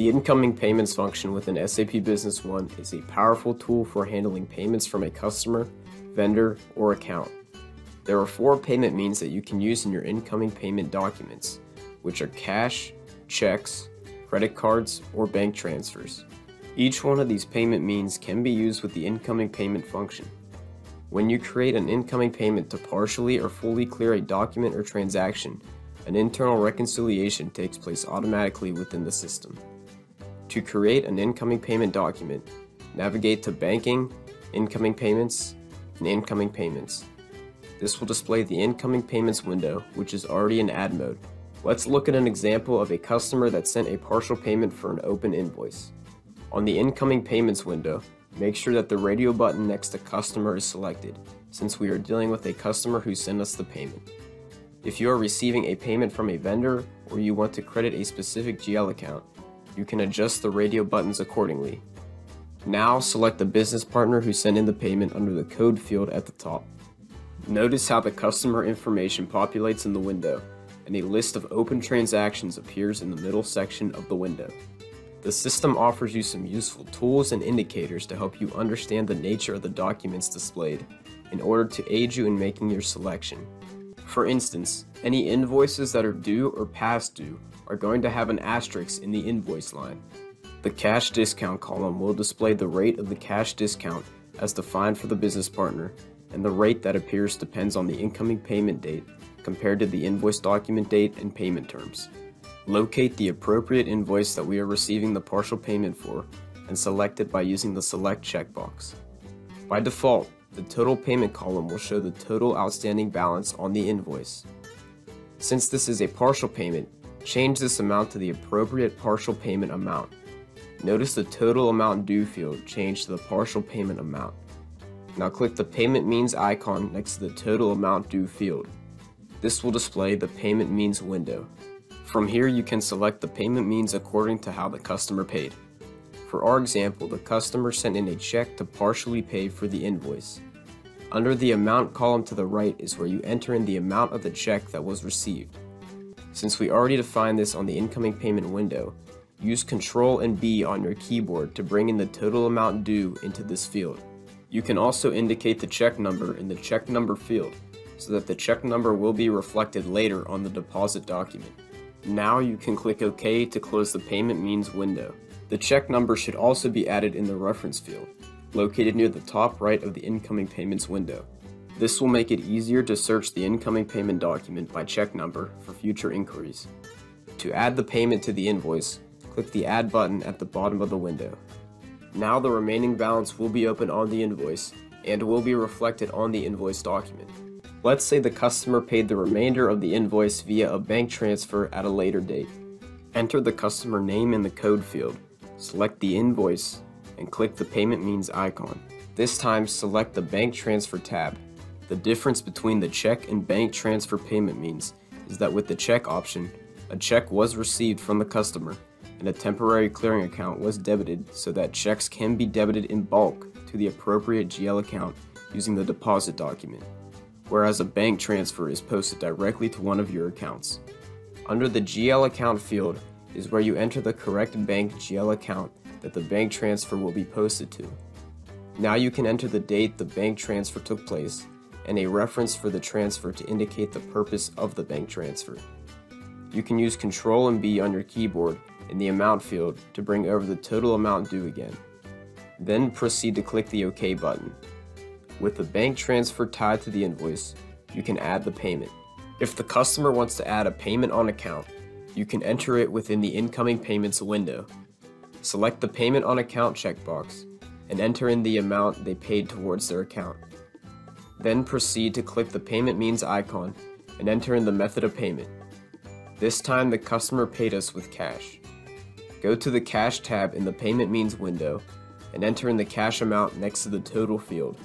The incoming payments function within SAP Business One is a powerful tool for handling payments from a customer, vendor, or account. There are 4 payment means that you can use in your incoming payment documents, which are cash, checks, credit cards, or bank transfers. Each one of these payment means can be used with the incoming payment function. When you create an incoming payment to partially or fully clear a document or transaction, an internal reconciliation takes place automatically within the system. To create an incoming payment document, navigate to Banking, Incoming Payments, and Incoming Payments. This will display the Incoming Payments window, which is already in Add mode. Let's look at an example of a customer that sent a partial payment for an open invoice. On the Incoming Payments window, make sure that the radio button next to Customer is selected, since we are dealing with a customer who sent us the payment. If you are receiving a payment from a vendor or you want to credit a specific GL account, you can adjust the radio buttons accordingly. Now select the business partner who sent in the payment under the code field at the top. Notice how the customer information populates in the window, and a list of open transactions appears in the middle section of the window. The system offers you some useful tools and indicators to help you understand the nature of the documents displayed in order to aid you in making your selection. For instance, any invoices that are due or past due are going to have an asterisk in the invoice line. The cash discount column will display the rate of the cash discount as defined for the business partner, and the rate that appears depends on the incoming payment date compared to the invoice document date and payment terms. Locate the appropriate invoice that we are receiving the partial payment for and select it by using the Select checkbox. By default, the total payment column will show the total outstanding balance on the invoice. Since this is a partial payment, change this amount to the appropriate partial payment amount. Notice the total amount due field changed to the partial payment amount. Now click the payment means icon next to the total amount due field. This will display the payment means window. From here you can select the payment means according to how the customer paid. For our example, the customer sent in a check to partially pay for the invoice. Under the amount column to the right is where you enter in the amount of the check that was received. Since we already defined this on the incoming payment window, use Ctrl and B on your keyboard to bring in the total amount due into this field. You can also indicate the check number in the check number field, so that the check number will be reflected later on the deposit document. Now you can click OK to close the payment means window. The check number should also be added in the reference field, located near the top right of the incoming payments window. This will make it easier to search the incoming payment document by check number for future inquiries. To add the payment to the invoice, click the Add button at the bottom of the window. Now the remaining balance will be open on the invoice and will be reflected on the invoice document. Let's say the customer paid the remainder of the invoice via a bank transfer at a later date. Enter the customer name in the code field, select the invoice, and click the payment means icon. This time select the bank transfer tab. The difference between the check and bank transfer payment means is that with the check option, a check was received from the customer and a temporary clearing account was debited so that checks can be debited in bulk to the appropriate GL account using the deposit document, whereas a bank transfer is posted directly to one of your accounts. Under the GL account field is where you enter the correct bank GL account that the bank transfer will be posted to. Now you can enter the date the bank transfer took place and a reference for the transfer to indicate the purpose of the bank transfer. You can use Ctrl and B on your keyboard in the amount field to bring over the total amount due again. Then proceed to click the OK button. With the bank transfer tied to the invoice, you can add the payment. If the customer wants to add a payment on account, you can enter it within the incoming payments window. Select the payment on account checkbox and enter in the amount they paid towards their account. Then proceed to click the payment means icon and enter in the method of payment. This time the customer paid us with cash. Go to the cash tab in the payment means window and enter in the cash amount next to the total field.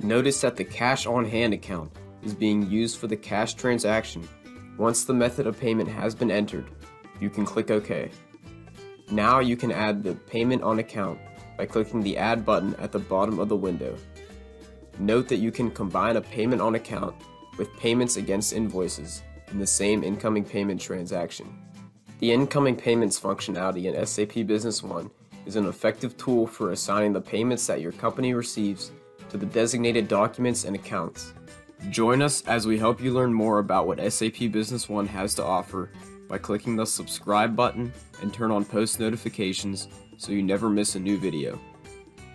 Notice that the cash on hand account is being used for the cash transaction. Once the method of payment has been entered, you can click OK. Now you can add the payment on account by clicking the Add button at the bottom of the window. Note that you can combine a payment on account with payments against invoices in the same incoming payment transaction. The incoming payments functionality in SAP Business One is an effective tool for assigning the payments that your company receives to the designated documents and accounts. Join us as we help you learn more about what SAP Business One has to offer by clicking the subscribe button and turn on post notifications so you never miss a new video.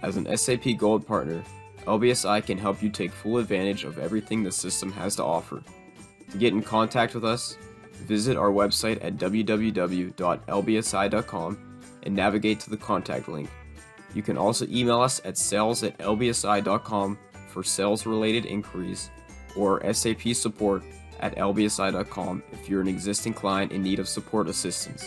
As an SAP Gold partner, LBSI can help you take full advantage of everything the system has to offer. To get in contact with us, visit our website at www.lbsi.com and navigate to the contact link. You can also email us at sales@lbsi.com for sales-related inquiries, or SAP support@lbsi.com if you're an existing client in need of support assistance.